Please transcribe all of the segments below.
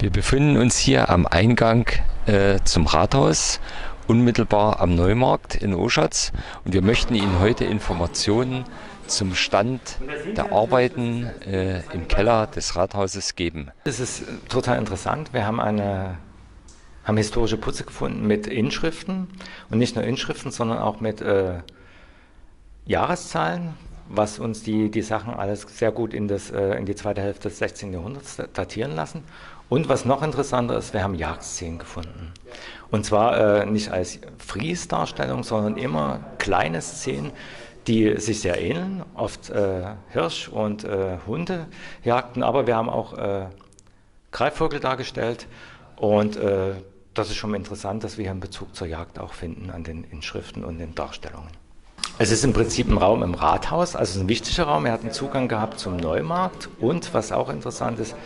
Wir befinden uns hier am Eingang zum Rathaus, unmittelbar am Neumarkt in Oschatz, und wir möchten Ihnen heute Informationen zum Stand der Arbeiten im Keller des Rathauses geben. Das ist total interessant. Wir haben historische Putze gefunden mit Inschriften, und nicht nur Inschriften, sondern auch mit Jahreszahlen, was uns die Sachen alles sehr gut in die zweite Hälfte des 16. Jahrhunderts datieren lassen. Und was noch interessanter ist, wir haben Jagdszenen gefunden. Und zwar nicht als Fries-Darstellung, sondern immer kleine Szenen, die sich sehr ähneln. Oft Hirsch- und Hundejagden, aber wir haben auch Greifvögel dargestellt. Und das ist schon interessant, dass wir hier einen Bezug zur Jagd auch finden an den Inschriften und den Darstellungen. Es ist im Prinzip ein Raum im Rathaus, also ein wichtiger Raum. Er hat einen Zugang gehabt zum Neumarkt, und was auch interessant ist,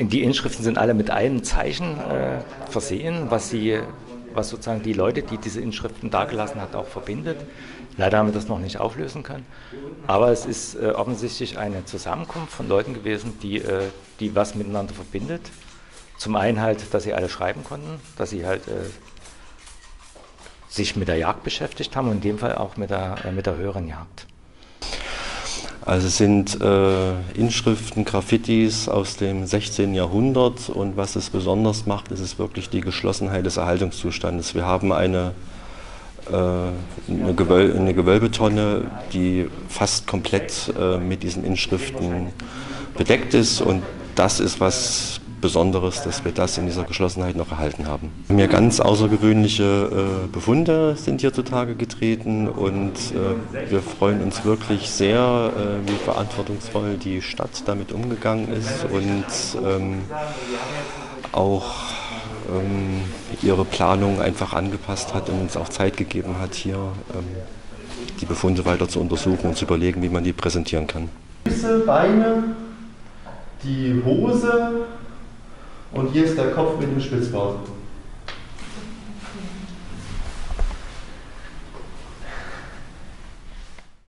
die Inschriften sind alle mit einem Zeichen versehen, was sozusagen die Leute, die diese Inschriften dargelassen hat, auch verbindet. Leider haben wir das noch nicht auflösen können, aber es ist offensichtlich eine Zusammenkunft von Leuten gewesen, die was miteinander verbindet. Zum einen halt, dass sie alle schreiben konnten, dass sie halt sich mit der Jagd beschäftigt haben, und in dem Fall auch mit der höheren Jagd. Also es sind Inschriften, Graffitis aus dem 16. Jahrhundert, und was es besonders macht, ist es wirklich die Geschlossenheit des Erhaltungszustandes. Wir haben eine Gewölbetonne, die fast komplett mit diesen Inschriften bedeckt ist, und das ist was Besonderes, dass wir das in dieser Geschlossenheit noch erhalten haben. Mir ganz außergewöhnliche Befunde sind hier zutage getreten, und wir freuen uns wirklich sehr, wie verantwortungsvoll die Stadt damit umgegangen ist und auch ihre Planung einfach angepasst hat und uns auch Zeit gegeben hat, hier die Befunde weiter zu untersuchen und zu überlegen, wie man die präsentieren kann. Füße, Beine, die Hose. Und hier ist der Kopf mit dem Spitzbart.